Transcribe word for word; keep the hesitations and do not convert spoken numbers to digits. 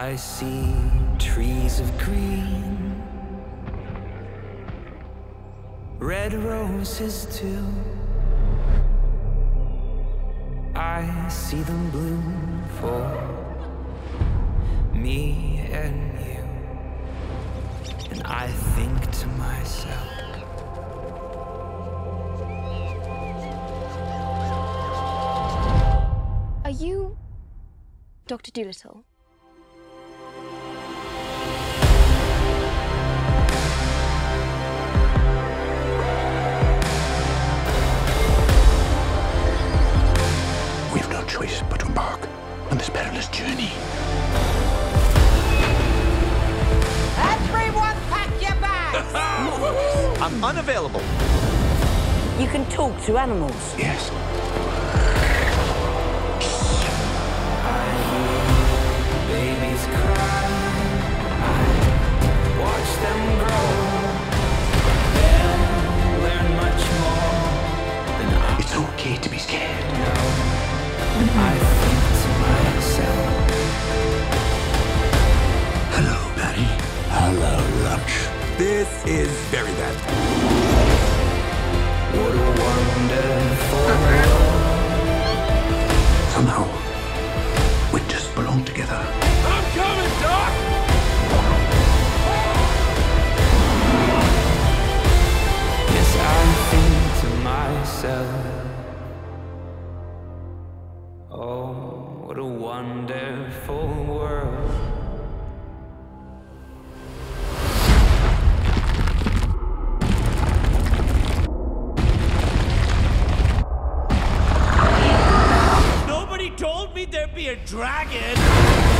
I see trees of green, red roses too. I see them bloom for me and you. And I think to myself, are you Doctor Dolittle? Choice but to embark on this perilous journey. Everyone pack your bags! I'm unavailable. You can talk to animals. Yes. I hear babies cry. I watch them grow. They'll learn much more than I. It's okay to be scared. No. I think to myself, hello, Barry. Hello, Lunch. This is very bad. What a wonderful world. Somehow, we just belong together. I'm coming, Doc! Yes, I think to myself, oh, what a wonderful world. Nobody told me there'd be a dragon!